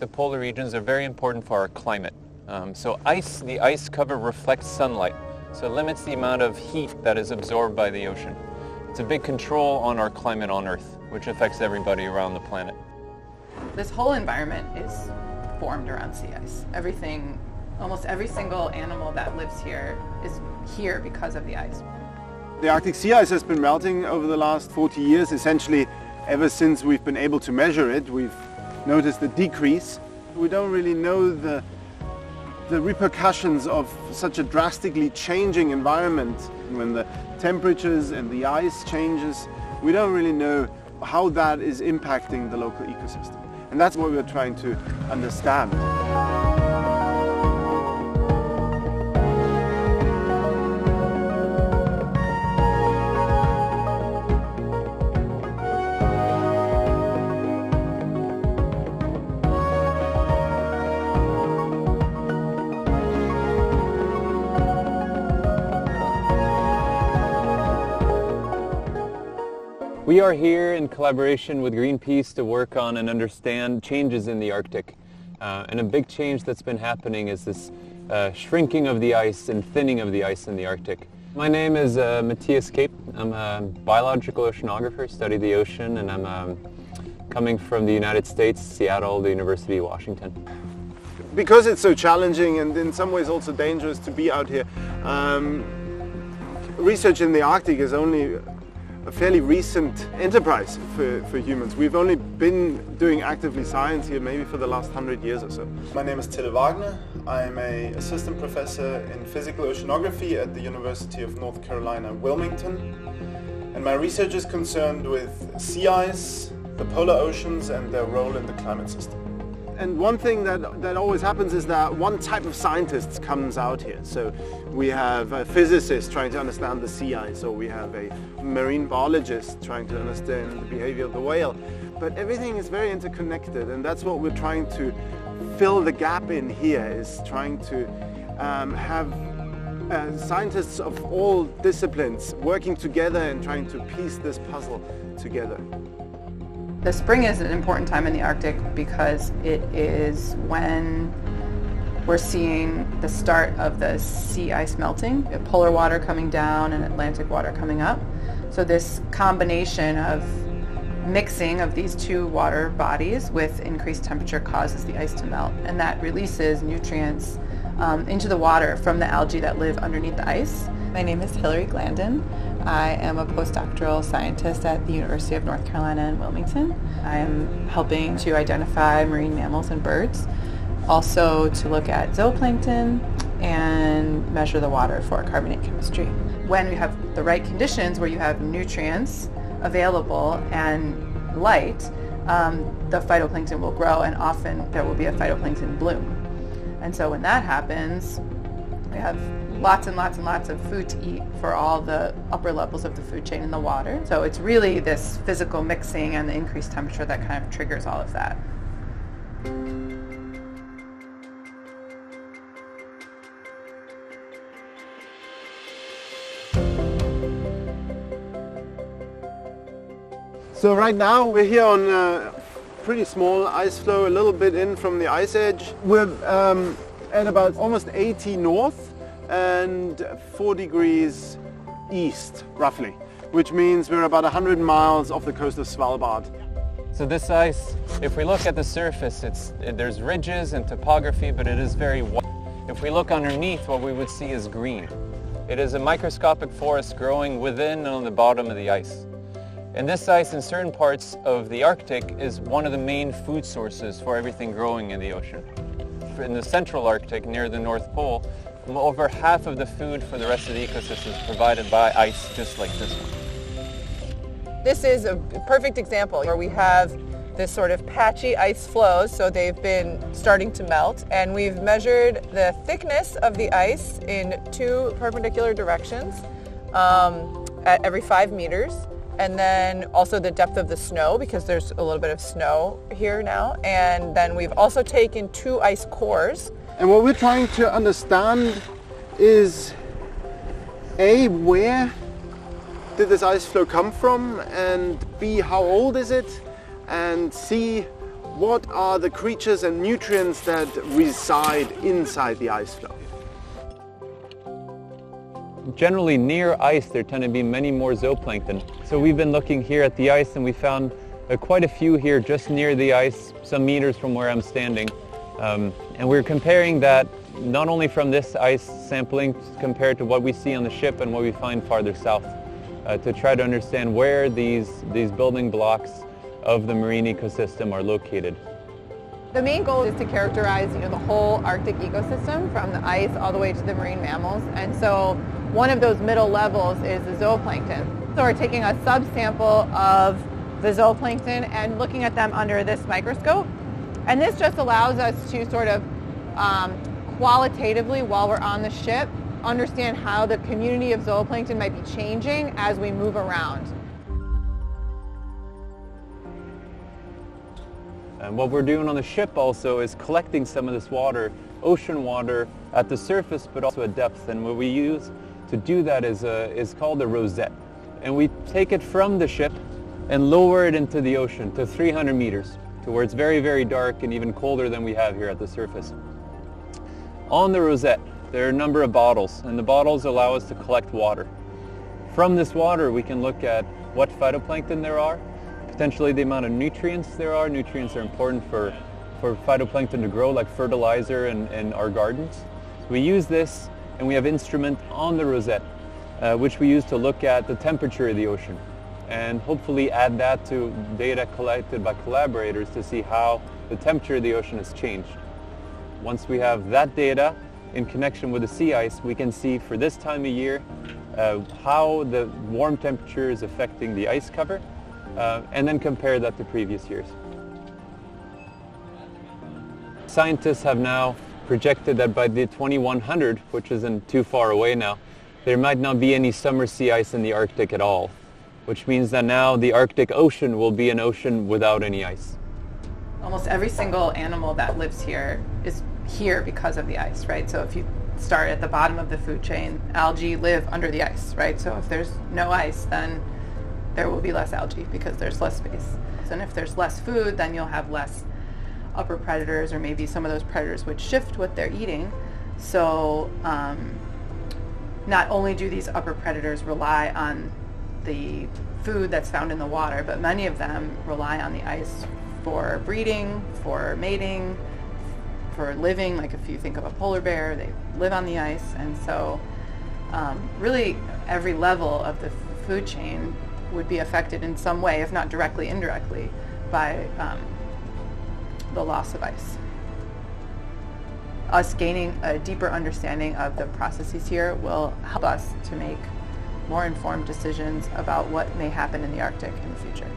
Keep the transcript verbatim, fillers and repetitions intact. the polar regions are very important for our climate. Um, so ice, the ice cover reflects sunlight, so it limits the amount of heat that is absorbed by the ocean. It's a big control on our climate on Earth, which affects everybody around the planet. This whole environment is formed around sea ice. Everything, almost every single animal that lives here is here because of the ice. The Arctic sea ice has been melting over the last forty years. Essentially, ever since we've been able to measure it, we've noticed the decrease. We don't really know the, the repercussions of such a drastically changing environment. When the temperatures and the ice changes, we don't really know how that is impacting the local ecosystem. And that's what we're trying to understand. We are here in collaboration with Greenpeace to work on and understand changes in the Arctic. Uh, and a big change that's been happening is this uh, shrinking of the ice and thinning of the ice in the Arctic. My name is uh, Matthias Cape. I'm a biological oceanographer, study the ocean, and I'm um, coming from the United States, Seattle, the University of Washington. Because it's so challenging and in some ways also dangerous to be out here, um, research in the Arctic is only a fairly recent enterprise for, for humans. We've only been doing actively science here maybe for the last hundred years or so. My name is Till Wagner. I'm an assistant professor in physical oceanography at the University of North Carolina, Wilmington. And my research is concerned with sea ice, the polar oceans, and their role in the climate system. And one thing that, that always happens is that one type of scientist comes out here. So we have a physicist trying to understand the sea ice, or we have a marine biologist trying to understand the behavior of the whale. But everything is very interconnected, and that's what we're trying to fill the gap in here, is trying to um, have uh, scientists of all disciplines working together and trying to piece this puzzle together. The spring is an important time in the Arctic because it is when we're seeing the start of the sea ice melting, polar water coming down and Atlantic water coming up. So this combination of mixing of these two water bodies with increased temperature causes the ice to melt, and that releases nutrients um, into the water from the algae that live underneath the ice. My name is Hillary Glandon. I am a postdoctoral scientist at the University of North Carolina in Wilmington. I am helping to identify marine mammals and birds, also to look at zooplankton and measure the water for carbonate chemistry. When you have the right conditions where you have nutrients available and light, um, the phytoplankton will grow, and often there will be a phytoplankton bloom. And so when that happens, we have lots and lots and lots of food to eat for all the upper levels of the food chain in the water. So it's really this physical mixing and the increased temperature that kind of triggers all of that. So right now we're here on a pretty small ice floe, a little bit in from the ice edge. We're um, at about almost eighty north. And four degrees east, roughly, which means we're about one hundred miles off the coast of Svalbard. So this ice, if we look at the surface, it's, there's ridges and topography, but it is very white. If we look underneath, what we would see is green. It is a microscopic forest growing within and on the bottom of the ice. And this ice in certain parts of the Arctic is one of the main food sources for everything growing in the ocean. In the central Arctic, near the North Pole, over half of the food for the rest of the ecosystem is provided by ice, just like this one. This is a perfect example where we have this sort of patchy ice floes, so they've been starting to melt, and we've measured the thickness of the ice in two perpendicular directions um, at every five meters, and then also the depth of the snow, because there's a little bit of snow here now, and then we've also taken two ice cores. And what we're trying to understand is, A, where did this ice flow come from, and B, how old is it, and C, what are the creatures and nutrients that reside inside the ice floe? Generally, near ice, there tend to be many more zooplankton. So we've been looking here at the ice, and we found uh, quite a few here just near the ice, some meters from where I'm standing. Um, and we're comparing that not only from this ice sampling compared to what we see on the ship and what we find farther south, uh, to try to understand where these, these building blocks of the marine ecosystem are located. The main goal is to characterize, you know, the whole Arctic ecosystem from the ice all the way to the marine mammals. And so one of those middle levels is the zooplankton. So we're taking a subsample of the zooplankton and looking at them under this microscope. And this just allows us to sort of um, qualitatively, while we're on the ship, understand how the community of zooplankton might be changing as we move around. And what we're doing on the ship also is collecting some of this water, ocean water, at the surface but also at depth. And what we use to do that is, a, is called a rosette. And we take it from the ship and lower it into the ocean to three hundred meters, to where it's very, very dark and even colder than we have here at the surface. On the rosette, there are a number of bottles, and the bottles allow us to collect water. From this water, we can look at what phytoplankton there are, potentially the amount of nutrients there are. Nutrients are important for, for phytoplankton to grow, like fertilizer in, in our gardens. We use this, and we have instrument on the rosette, uh, which we use to look at the temperature of the ocean, and hopefully add that to data collected by collaborators to see how the temperature of the ocean has changed. Once we have that data in connection with the sea ice, we can see for this time of year uh, how the warm temperature is affecting the ice cover, uh, and then compare that to previous years. Scientists have now projected that by the twenty-one hundred, which isn't too far away now, there might not be any summer sea ice in the Arctic at all, which means that now the Arctic Ocean will be an ocean without any ice. Almost every single animal that lives here is here because of the ice, right? So if you start at the bottom of the food chain, algae live under the ice, right? So if there's no ice, then there will be less algae because there's less space. And if there's less food, then you'll have less upper predators, or maybe some of those predators would shift what they're eating. So um, not only do these upper predators rely on the food that's found in the water, but many of them rely on the ice for breeding, for mating, for living. Like if you think of a polar bear, they live on the ice. And so um, really every level of the food chain would be affected in some way, if not directly, indirectly, by um, the loss of ice. Us gaining a deeper understanding of the processes here will help us to make more informed decisions about what may happen in the Arctic in the future.